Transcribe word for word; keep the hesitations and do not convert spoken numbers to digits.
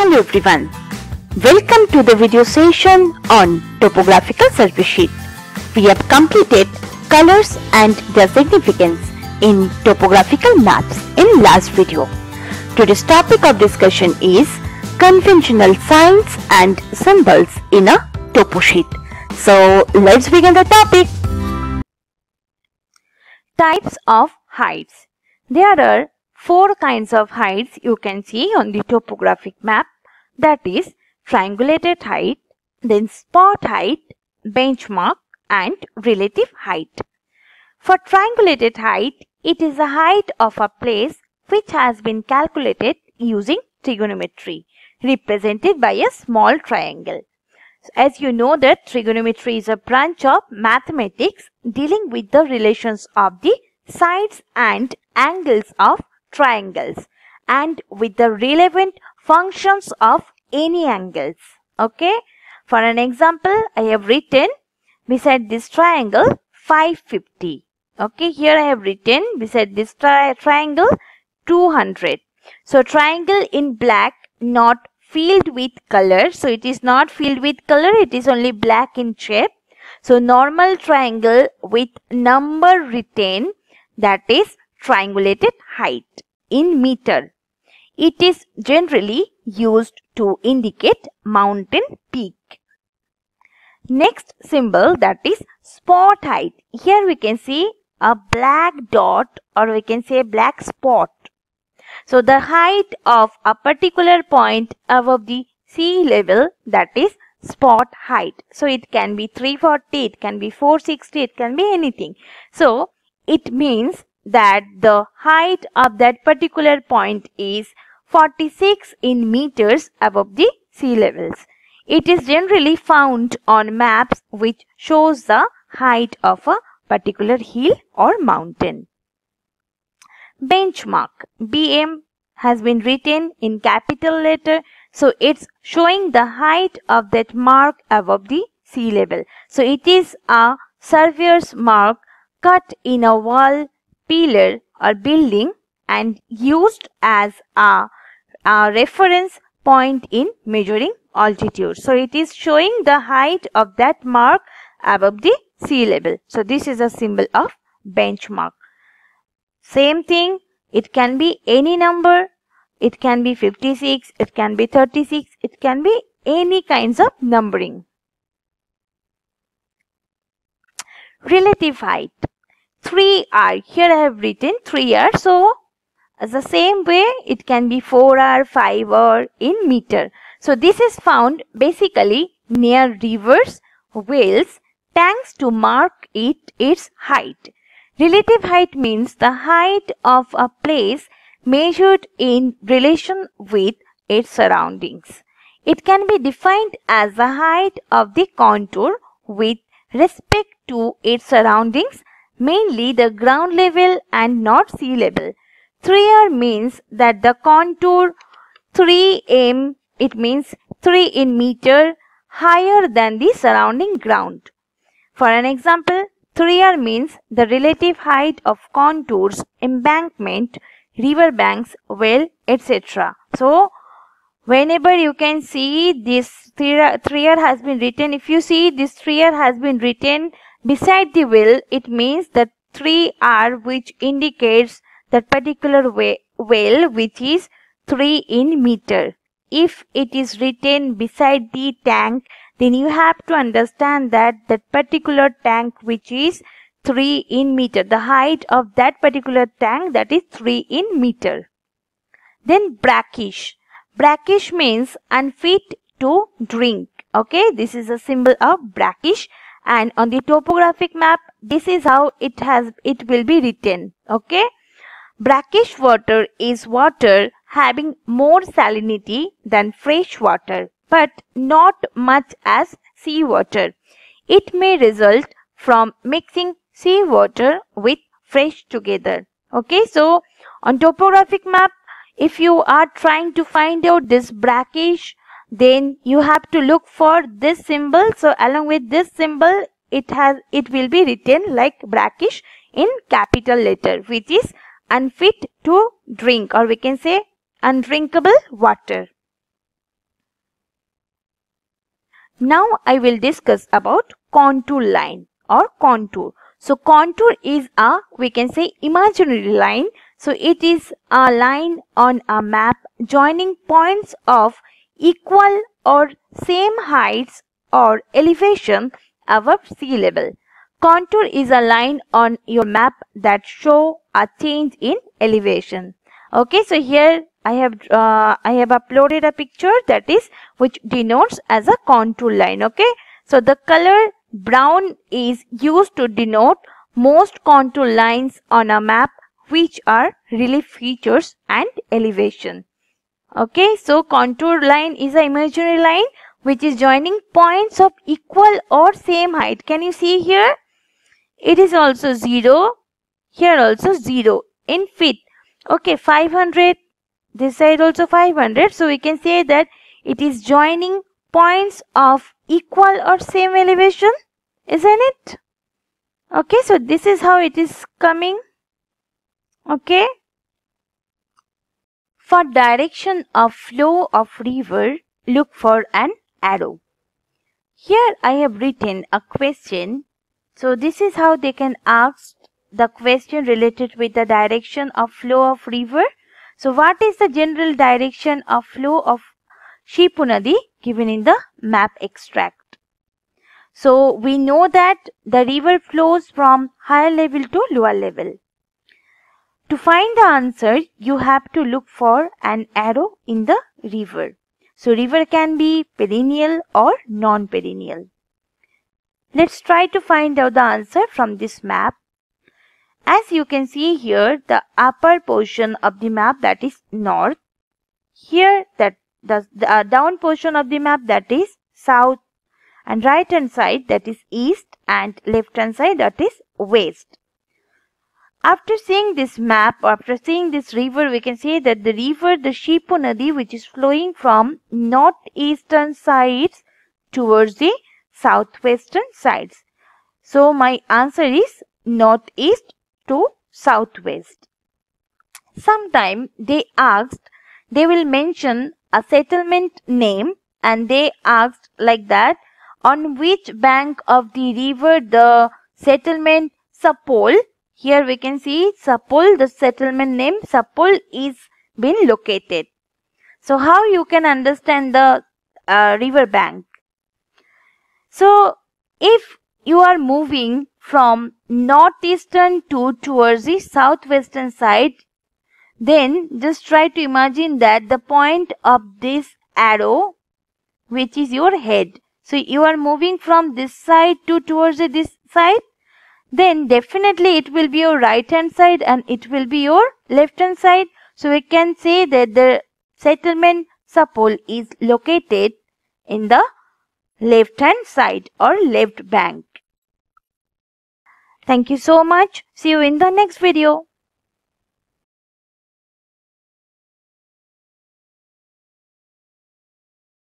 Hello everyone, welcome to the video session on topographical survey sheet. We have completed colors and their significance in topographical maps in last video. Today's topic of discussion is conventional signs and symbols in a topo sheet. So let's begin the topic. Types of heights. There are four kinds of heights you can see on the topographic map, that is triangulated height, then spot height, benchmark and relative height. For triangulated height, it is the height of a place which has been calculated using trigonometry, represented by a small triangle. As you know that trigonometry is a branch of mathematics dealing with the relations of the sides and angles of triangles and with the relevant functions of any angles. Okay, for an example, I have written beside this triangle five fifty. Okay, here I have written beside this tri triangle two hundred. So triangle in black, not filled with color, so it is not filled with color, it is only black in shape. So normal triangle with number written, that is triangulated height in meter. It is generally used to indicate mountain peak. Next symbol, that is spot height. Here we can see a black dot, or we can say black spot. So the height of a particular point above the sea level, that is spot height. So it can be three forty, it can be four sixty, it can be anything. So it means that the height of that particular point is forty-six in meters above the sea levels. It is generally found on maps which shows the height of a particular hill or mountain. Benchmark, B M has been written in capital letter, so it's showing the height of that mark above the sea level. So it is a surveyor's mark cut in a wall, pillar or building and used as a, a reference point in measuring altitude. So it is showing the height of that mark above the sea level. So this is a symbol of benchmark. Same thing, it can be any number, it can be fifty-six, it can be thirty-six, it can be any kinds of numbering. Relative height, three R, here I have written three R, so the same way it can be four R, five R in meter. So this is found basically near rivers, wells, tanks to mark it its height. Relative height means the height of a place measured in relation with its surroundings. It can be defined as the height of the contour with respect to its surroundings, mainly the ground level and not sea level. three R means that the contour, three M, it means three in meter higher than the surrounding ground. For an example, three R means the relative height of contours, embankment, river banks, well, et cetera. So, whenever you can see this three R has been written, if you see this three R has been written beside the well, it means that three R which indicates that particular well which is three in meter. If it is written beside the tank, then you have to understand that that particular tank which is three in meter, the height of that particular tank, that is three in meter. Then brackish. Brackish means unfit to drink. Okay, this is a symbol of brackish, and on the topographic map, this is how it has it will be written. Okay, brackish water is water having more salinity than fresh water, but not much as seawater. It may result from mixing seawater with fresh together. Okay, so on topographic map, if you are trying to find out this brackish, then you have to look for this symbol. So along with this symbol, it has it will be written like brackish in capital letter, which is unfit to drink, or we can say undrinkable water. Now I will discuss about contour line or contour. So contour is a, we can say, imaginary line. So it is a line on a map joining points of equal or same heights or elevation above sea level. Contour is a line on your map that show a change in elevation. Okay, so here I have uh, I have uploaded a picture that is which denotes as a contour line. Okay, so the color brown is used to denote most contour lines on a map which are relief features and elevation. Okay, so contour line is an imaginary line which is joining points of equal or same height. Can you see here? It is also zero. Here also zero in feet. Okay, five hundred. This side also five hundred. So we can say that it is joining points of equal or same elevation. Isn't it? Okay, so this is how it is coming. Okay. For direction of flow of river, look for an arrow. Here I have written a question. So this is how they can ask the question related with the direction of flow of river. So what is the general direction of flow of Shipunadi given in the map extract? So we know that the river flows from higher level to lower level. To find the answer, you have to look for an arrow in the river. So river can be perennial or non-perennial. Let's try to find out the answer from this map. As you can see here, the upper portion of the map, that is north. Here that the, the uh, down portion of the map, that is south, and right hand side, that is east, and left hand side, that is west. After seeing this map, after seeing this river, we can say that the river, the Shipunadi, which is flowing from northeastern sides towards the southwestern sides. So my answer is northeast to southwest. Sometime they asked, they will mention a settlement name, and they asked like that, on which bank of the river the settlement Sapole. Here we can see Sapole, the settlement name Sapole is been located. So how you can understand the uh, river bank? So if you are moving from northeastern to towards the southwestern side, then just try to imagine that the point of this arrow, which is your head. So you are moving from this side to towards this side. Then definitely it will be your right hand side and it will be your left hand side. So we can say that the settlement Sapole is located in the left hand side or left bank. Thank you so much. See you in the next video.